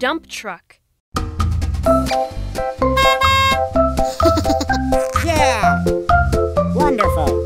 Dump truck. Yeah! Wonderful.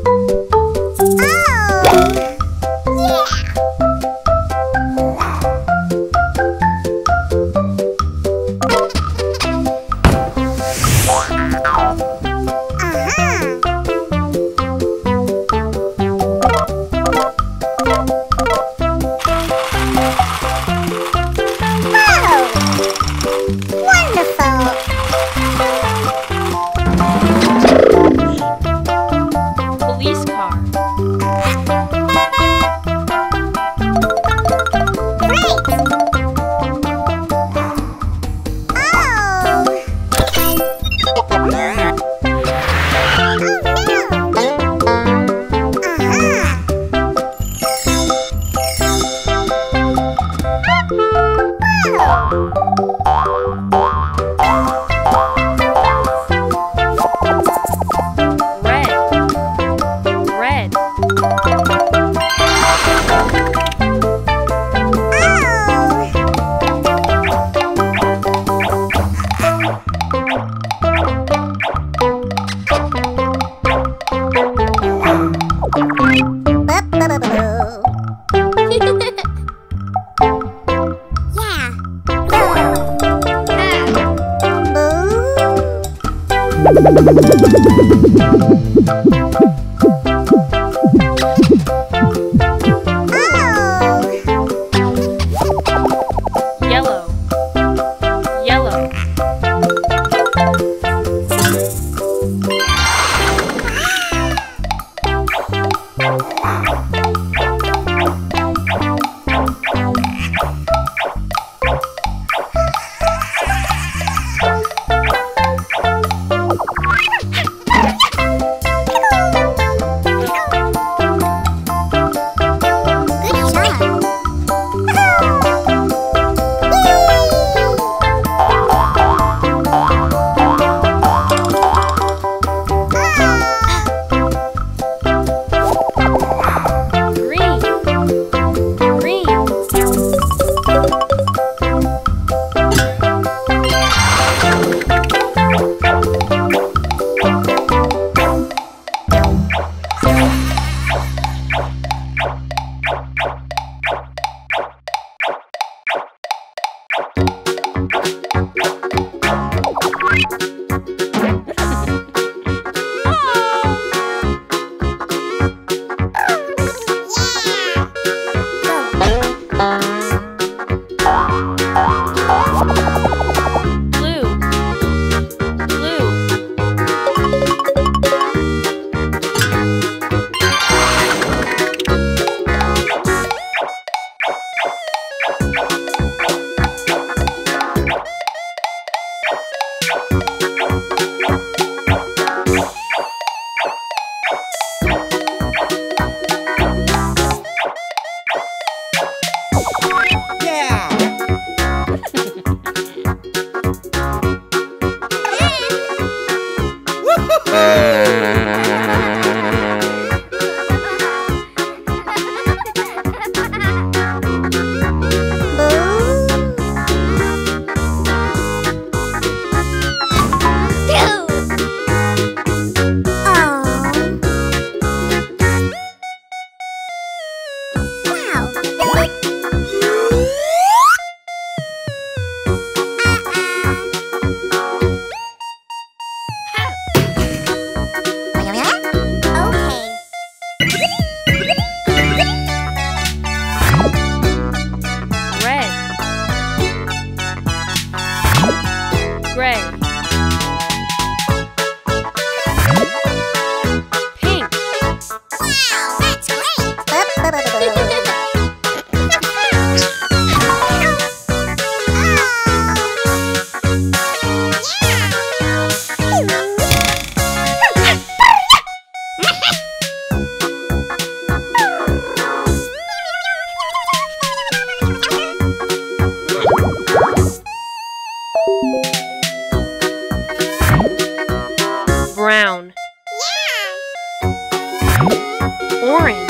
Orange.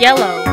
Yellow.